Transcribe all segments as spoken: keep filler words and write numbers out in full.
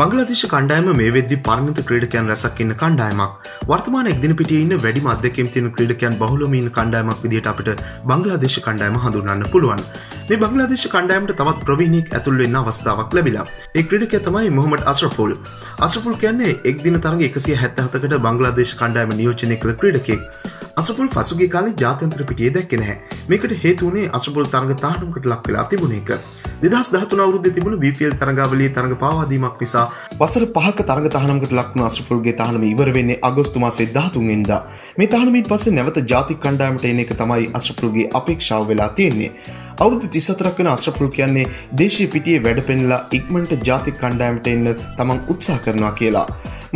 බංගලාදේශ කණ්ඩායම මේ වෙද්දි පරිණත ක්‍රීඩකයන් රැසක් ඉන්න කණ්ඩායමක්. වර්තමාන එක්දින පිටියේ ඉන්න වැඩිම අත්දැකීම් තියෙන ක්‍රීඩකයන් බහුලම ඉන්න කණ්ඩායමක් විදිහට අපිට බංගලාදේශ කණ්ඩායම හඳුන්වන්න පුළුවන්. මේ බංගලාදේශ කණ්ඩායමට තවත් ප්‍රවීණෙක් ඇතුල් වෙන්න අවස්ථාවක් ලැබිලා. ඒ ක්‍රීඩකයා තමයි මොහමඩ් අස්රෆුල්. අස්රෆුල් කියන්නේ එක්දින තරඟ එකසිය හැත්තෑ හතකට බංගලාදේශ කණ්ඩායම නියෝජනය කළ ක්‍රීඩකයෙක්. අස්රෆුල් පසුගිය කාලේ ජාත්‍යන්තර පිටියේ දැක්කේ නැහැ. මේකට හේතුව උනේ අස්රෆුල් තරඟ තහනමකට ලක් වෙලා තිබුණ එක. දෙදහස් දහතුන අවුරුද්දේ තිබුණු බී පී එල් තරඟාවලියේ තරඟ පාවාදීමක් නිසා වසර පහක තරඟ තහනමකට ලක් වුණු අස්රෆුල්ගේ තහනම ඉවර වෙන්නේ අගෝස්තු මාසයේ දහතුන් වෙනිදා. මේ තහනමින් පස්සේ නැවත ජාතික කණ්ඩායමට එන එක තමයි අස්රෆුල්ගේ අපේක්ෂාව වෙලා තියෙන්නේ. අවුරුදු තිස් හතරක් වෙන අස්රෆුල් කියන්නේ දේශීය පිටියේ වැඩපෙන්නලා ඉක්මනට ජාතික කණ්ඩායමට එන්න තමන් උත්සාහ කරනවා කියලා.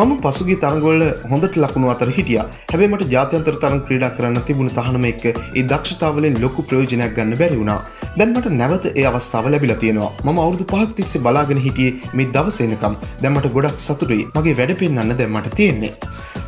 මම පසුගිය තරඟවල හොඳට ලකුණු අතර හිටියා. හැබැයි මට ජාත්‍යන්තර තරඟ ක්‍රීඩා කරන්න තිබුණු තහනම එක්ක ඒ දක්ෂතාවලින් ලොකු ප්‍රයෝජනයක් ගන්න බැරි වුණා. දැන් මට නැවත ඒ අවස්ථාව ලැබිලා තියෙනවා. මම අවුරුදු පහක් තිස්සේ බලාගෙන හිටියේ මේ දවස එනකම්. දැන් මට ගොඩක් සතුටුයි. මගේ වැඩ පෙන්නන්න දැන් මට තියෙන්නේ.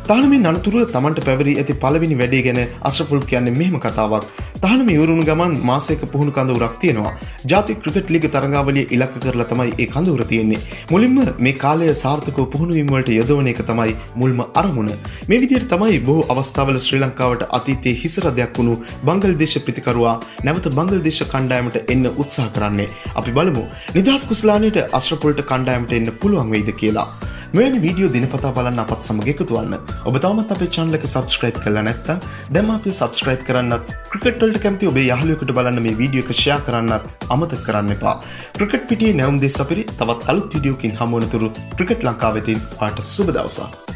තහනමේ අනතුරුව තමන්ට පැවරී ඇති පළවෙනි වැඩේ ගැන අස්රෆුල් කියන්නේ මෙහෙම කතාවක්. තහනම ඉවර වුණු ගමන් මාසයක පුහුණු කඳවුරක් තියෙනවා. ජාතික ක්‍රිකට් ලීග තරඟාවලිය ඉලක්ක කරලා තමයි ඒ කඳවුර තියෙන්නේ. මුලින්ම මේ කාලය සාර්ථකව පුහුණු වීම වලට යොදවන එක තමයි මුල්ම අරමුණ. මේ විදිහට තමයි බොහෝ අවස්ථාවල ශ්‍රී ලංකාවට අතීතයේ හිසරදයක් වුණු බංගලාදේශ ප්‍රතිකරුවා නැවත බංගලාදේශ කණ්ඩායමට එන්න උත්සාහ කරන්නේ. අපි බලමු නිදහස් කුසලානයට අස්රෆුල්ට කණ්ඩායමට එන්න පුළුවන් වෙයිද කියලා. මෙවැනි වීඩියෝ දිනපතා බලන්න අපත් සමග එකතු වන්න. ඔබ තවමත් අපේ channel එක subscribe කරලා නැත්නම් දැන්ම අපි subscribe කරන්නත්, ක්‍රිකට් වලට කැමති ඔබේ යහළුවෙකුට බලන්න මේ වීඩියෝ එක share කරන්නත් අමතක කරන්න එපා. ක්‍රිකට් පිටියේ නැවුම් දෙස් අපිරි තවත් අලුත් වීඩියෝකින් හමු වෙනතුරු ක්‍රිකට් ලංකාවෙතින් පාට සුබ දවසක්.